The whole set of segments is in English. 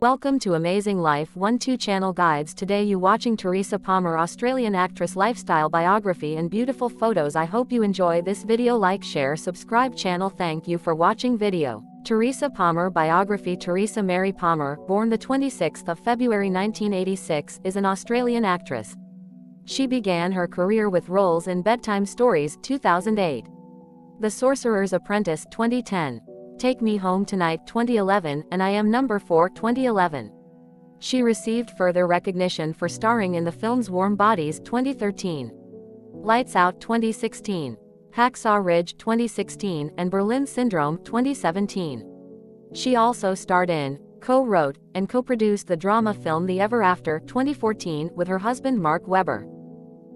Welcome to Amazing Life 12 Channel Guides. Today you watching Teresa Palmer, Australian actress, lifestyle biography and beautiful photos. I hope you enjoy this video. Like, share, subscribe channel. Thank you for watching video. Teresa Palmer biography. Teresa Mary Palmer, born the 26th of February 1986, is an Australian actress. She began her career with roles in Bedtime Stories 2008, The Sorcerer's Apprentice 2010, Take Me Home Tonight 2011, and I Am Number 4 2011. She received further recognition for starring in the films Warm Bodies 2013, Lights Out 2016, Hacksaw Ridge 2016, and Berlin Syndrome 2017. She also starred in, co-wrote, and co-produced the drama film The Ever After 2014 with her husband Mark Webber.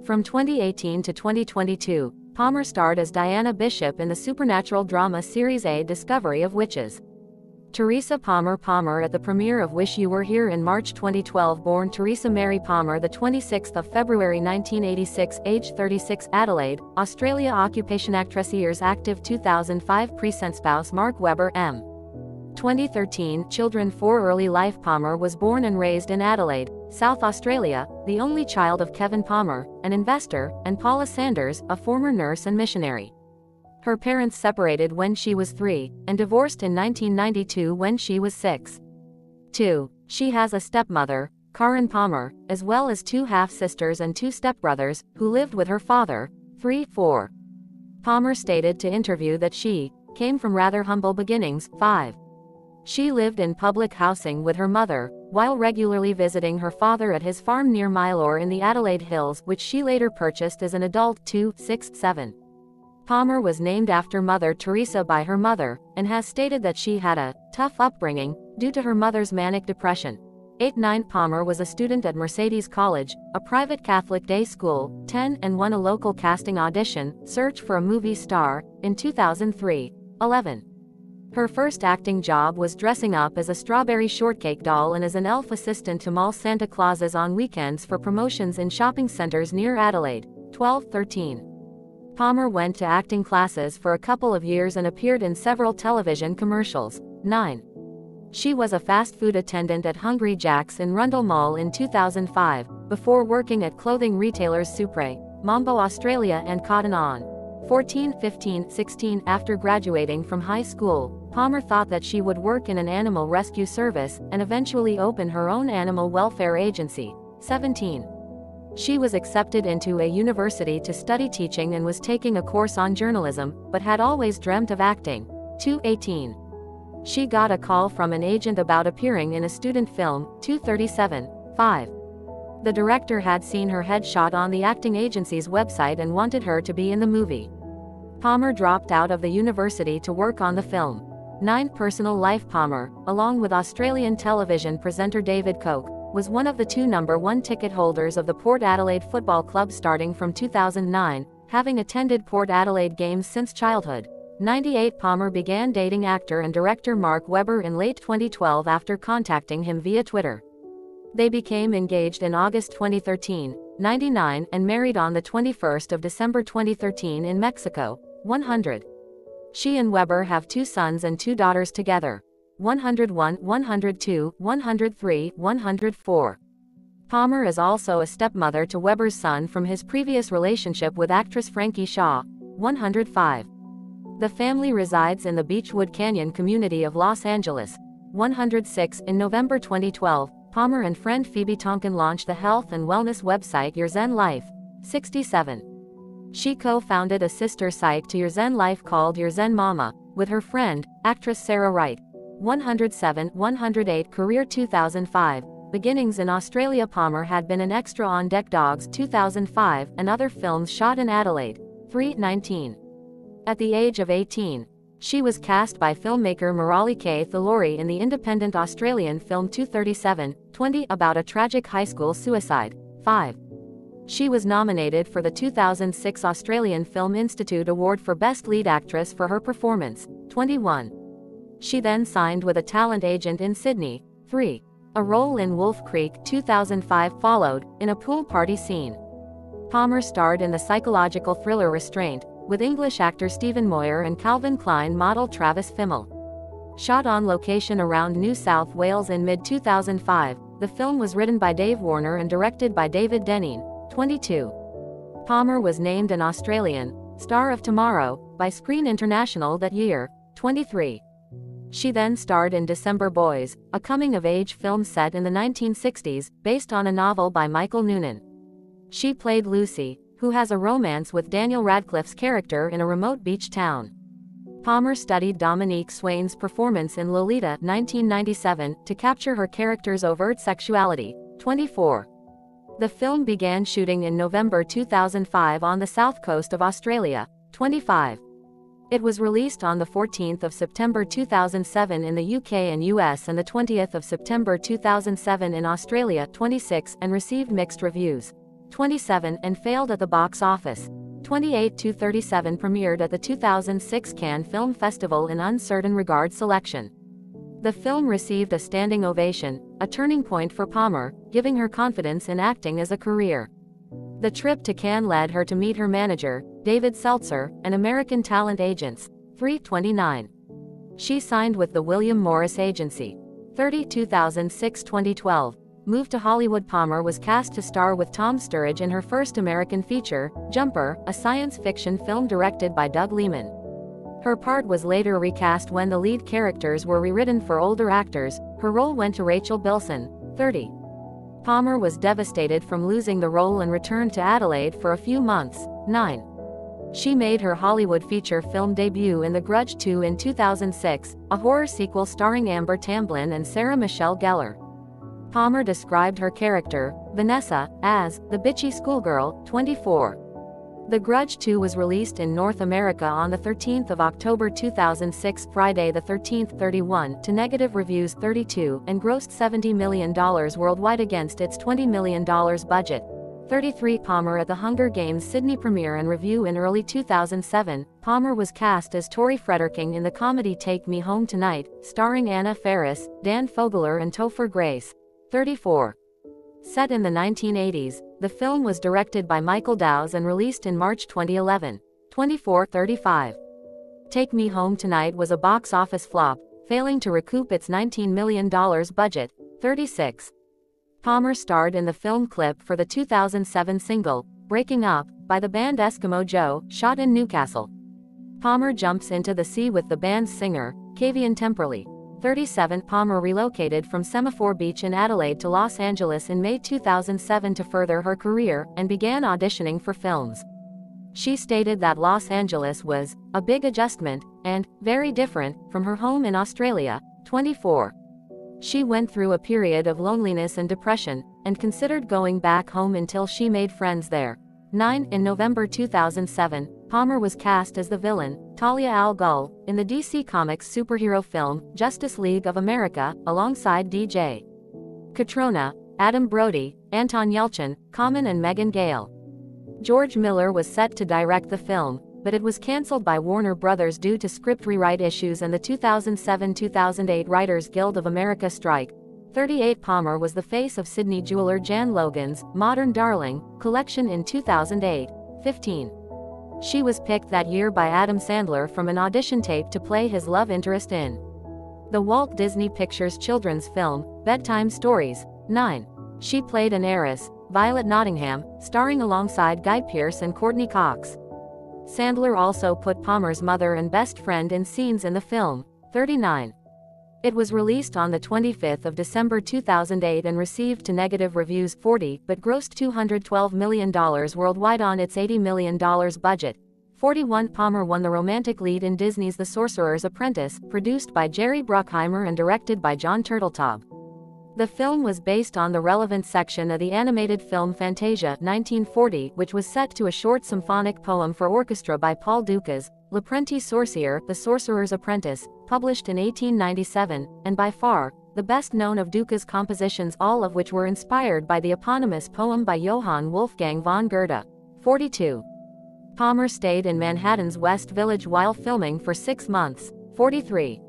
From 2018 to 2022, Palmer starred as Diana Bishop in the supernatural drama series A Discovery of Witches. Teresa Palmer Palmer at the premiere of Wish You Were Here in March 2012. Born Teresa Mary Palmer, the 26th of February 1986, age 36, Adelaide, Australia. Occupation actress. Years active 2005. Present spouse Mark Webber M. 2013. Children 4. Early life. Palmer was born and raised in Adelaide, South Australia, the only child of Kevin Palmer, an investor, and Paula Sanders, a former nurse and missionary. Her parents separated when she was 3, and divorced in 1992 when she was 6. She has a stepmother, Karen Palmer, as well as two half-sisters and two stepbrothers, who lived with her father, 3. Palmer stated to Interview that she came from rather humble beginnings, 5. She lived in public housing with her mother, while regularly visiting her father at his farm near Mylor in the Adelaide Hills, whiwhich she later purchased as an adult, 2. Palmer was named after Mother Teresa by her mother, and has stated that she had a tough upbringing, due to her mother's manic depression. 8. Palmer was a student at Mercedes College, a private Catholic day school, 10, and won a local casting audition, Search for a Movie Star, in 2003. 11. Her first acting job was dressing up as a strawberry shortcake doll and as an elf assistant to mall Santa Clauses on weekends for promotions in shopping centers near Adelaide. 12. Palmer went to acting classes for a couple of years and appeared in several television commercials. 9. She was a fast food attendant at Hungry Jack's in Rundle Mall in 2005, before working at clothing retailers Supre, Mambo Australia and Cotton On. 14, 15, 16. After graduating from high school, Palmer thought that she would work in an animal rescue service, and eventually open her own animal welfare agency. 17. She was accepted into a university to study teaching and was taking a course on journalism, but had always dreamt of acting. 2. She got a call from an agent about appearing in a student film, 237. 5. The director had seen her headshot on the acting agency's website and wanted her to be in the movie. Palmer dropped out of the university to work on the film. 9. Personal life. Palmer, along with Australian television presenter David Koch, was one of the two #1 ticket holders of the Port Adelaide Football Club starting from 2009, having attended Port Adelaide games since childhood. 98. Palmer began dating actor and director Mark Webber in late 2012 after contacting him via Twitter. They became engaged in August 2013, 99, and married on the 21st of December 2013 in Mexico. 100. She and Webber have 2 sons and 2 daughters together. 101, 102, 103, 104. Palmer is also a stepmother to Webber's son from his previous relationship with actress Frankie Shaw. 105. The family resides in the Beechwood Canyon community of Los Angeles. 106. In November 2012, Palmer and friend Phoebe Tonkin launched the health and wellness website Your Zen Life. 67. She co-founded a sister site to Your Zen Life called Your Zen Mama, with her friend, actress Sarah Wright. 107. 108. Career. 2005, beginnings in Australia. Palmer had been an extra on Deck Dogs 2005 and other films shot in Adelaide. 3. At the age of 18, she was cast by filmmaker Murali K. Thalori in the independent Australian film 237:20 about a tragic high school suicide. 5. She was nominated for the 2006 Australian Film Institute Award for Best Lead Actress for her performance. 21. She then signed with a talent agent in Sydney. 3. A role in Wolf Creek 2005 followed, in a pool party scene. Palmer starred in the psychological thriller Restraint, with English actor Stephen Moyer and Calvin Klein model Travis Fimmel. Shot on location around New South Wales in mid-2005, the film was written by Dave Warner and directed by David Denning, 22. Palmer was named an Australian Star of Tomorrow by Screen International that year, 23. She then starred in December Boys, a coming-of-age film set in the 1960s, based on a novel by Michael Noonan. She played Lucy, who has a romance with Daniel Radcliffe's character in a remote beach town. Palmer studied Dominique Swain's performance in Lolita, 1997, to capture her character's overt sexuality, 24. The film began shooting in November 2005 on the south coast of Australia, 25. It was released on the 14th of September 2007 in the UK and US and the 20th of September 2007 in Australia, 26, and received mixed reviews, 27, and failed at the box office, 28-37. Premiered at the 2006 Cannes Film Festival in uncertain regard selection. The film received a standing ovation, a turning point for Palmer, giving her confidence in acting as a career. The trip to Cannes led her to meet her manager, David Seltzer, and American talent agents, 329. She signed with the William Morris Agency, 30, 2006-2012. Moved to Hollywood. Palmer was cast to star with Tom Sturridge in her first American feature, Jumper, a science fiction film directed by Doug Liman. Her part was later recast when the lead characters were rewritten for older actors. Her role went to Rachel Bilson, 30. Palmer was devastated from losing the role and returned to Adelaide for a few months, 9. She made her Hollywood feature film debut in The Grudge 2 in 2006, a horror sequel starring Amber Tamblyn and Sarah Michelle Geller. Palmer described her character, Vanessa, as the bitchy schoolgirl, 24. The Grudge 2 was released in North America on the 13th of October 2006, Friday the 13th, 31, to negative reviews, 32, and grossed $70 million worldwide against its $20 million budget, 33. Palmer at the Hunger Games Sydney premiere and review in early 2007, Palmer was cast as Tori Frederking in the comedy Take Me Home Tonight, starring Anna Faris, Dan Fogler and Topher Grace, 34. Set in the 1980s, the film was directed by Michael Dowes and released in March 2011, 24-35. Take Me Home Tonight was a box office flop, failing to recoup its $19 million budget, 36. Palmer starred in the film clip for the 2007 single, Breaking Up, by the band Eskimo Joe, shot in Newcastle. Palmer jumps into the sea with the band's singer, Kavian Temperley, 37. Palmer relocated from Semaphore Beach in Adelaide to Los Angeles in May 2007 to further her career, and began auditioning for films. She stated that Los Angeles was a big adjustment, and very different, from her home in Australia, 24. She went through a period of loneliness and depression, and considered going back home until she made friends there. 9. In November 2007, Palmer was cast as the villain, Talia al Ghul, in the DC Comics superhero film, Justice League of America, alongside DJ Catrona, Adam Brody, Anton Yelchin, Common and Megan Gale. George Miller was set to direct the film, but it was cancelled by Warner Brothers due to script rewrite issues and the 2007-2008 Writers Guild of America strike. 38. Palmer was the face of Sydney jeweller Jan Logan's Modern Darling collection in 2008, 15. She was picked that year by Adam Sandler from an audition tape to play his love interest in the Walt Disney Pictures children's film, Bedtime Stories, 9. She played an heiress, Violet Nottingham, starring alongside Guy Pearce and Courtney Cox. Sandler also put Palmer's mother and best friend in scenes in the film, 39. It was released on the 25th of December 2008 and received to negative reviews, 40, but grossed $212 million worldwide on its $80 million budget, 41. Palmer won the romantic lead in Disney's The Sorcerer's Apprentice, produced by Jerry Bruckheimer and directed by John Turteltaub. The film was based on the relevant section of the animated film Fantasia, 1940, which was set to a short symphonic poem for orchestra by Paul Dukas, Le Apprenti Sorcier, The Sorcerer's Apprentice, published in 1897, and by far, the best known of Dukas' compositions, all of which were inspired by the eponymous poem by Johann Wolfgang von Goethe, 42. Palmer stayed in Manhattan's West Village while filming for 6 months, 43.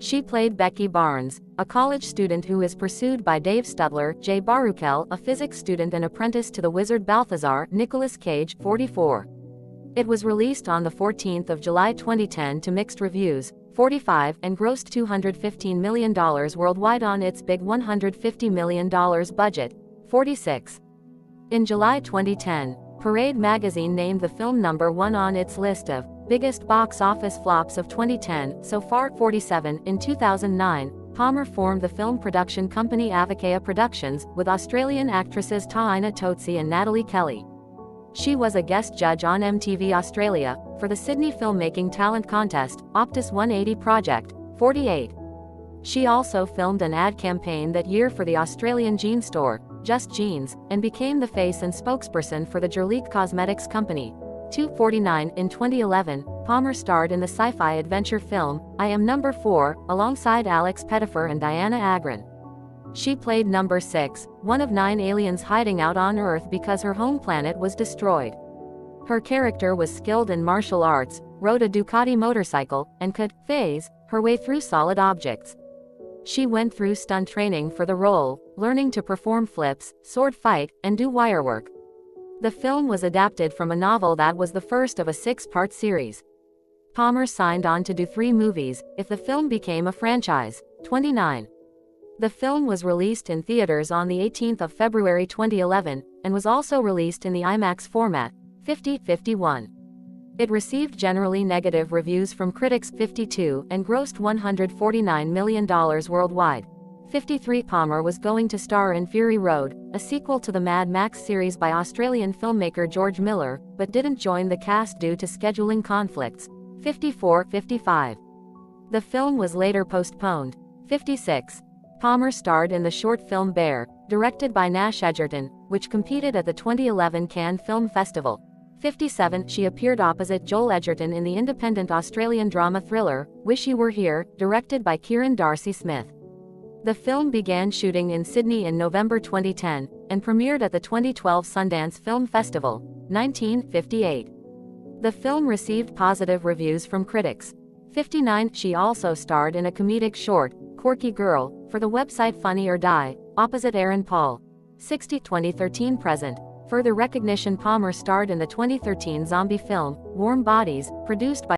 She played Becky Barnes, a college student who is pursued by Dave Stutler, Jay Baruchel, a physics student and apprentice to the wizard Balthazar, Nicolas Cage, 44. It was released on the 14th of July 2010 to mixed reviews, 45 and grossed $215 million worldwide on its big $150 million budget, 46. In July 2010, Parade magazine named the film #1 on its list of biggest box office flops of 2010, so far 47. In 2009, Palmer formed the film production company Avakea Productions, with Australian actresses Taina Totsi and Natalie Kelly. She was a guest judge on MTV Australia for the Sydney Filmmaking Talent Contest, Optus 180 Project, 48. She also filmed an ad campaign that year for the Australian jean store, Just Jeans, and became the face and spokesperson for the Jurlique Cosmetics Company, 249. In 2011, Palmer starred in the sci-fi adventure film, I Am Number 4, alongside Alex Pettifer and Diana Agron. She played Number 6, one of 9 aliens hiding out on Earth because her home planet was destroyed. Her character was skilled in martial arts, rode a Ducati motorcycle, and could phase her way through solid objects. She went through stunt training for the role, learning to perform flips, sword fight, and do wirework. The film was adapted from a novel that was the first of a 6-part series. Palmer signed on to do 3 movies, if the film became a franchise, 29. The film was released in theaters on the 18th of February 2011, and was also released in the IMAX format, 50-51. It received generally negative reviews from critics, 52, and grossed $149 million worldwide, 53. Palmer was going to star in Fury Road, a sequel to the Mad Max series by Australian filmmaker George Miller, but didn't join the cast due to scheduling conflicts, 54-55. The film was later postponed, 56. Palmer starred in the short film Bear, directed by Nash Edgerton, which competed at the 2011 Cannes Film Festival, 57. She appeared opposite Joel Edgerton in the independent Australian drama thriller, Wish You Were Here, directed by Kieran Darcy Smith. The film began shooting in Sydney in November 2010, and premiered at the 2012 Sundance Film Festival, 1958. The film received positive reviews from critics, 59. She also starred in a comedic short, Quirky Girl, for the website Funny or Die, opposite Aaron Paul, 60. 2013 present. Further recognition. Palmer starred in the 2013 zombie film, Warm Bodies, produced by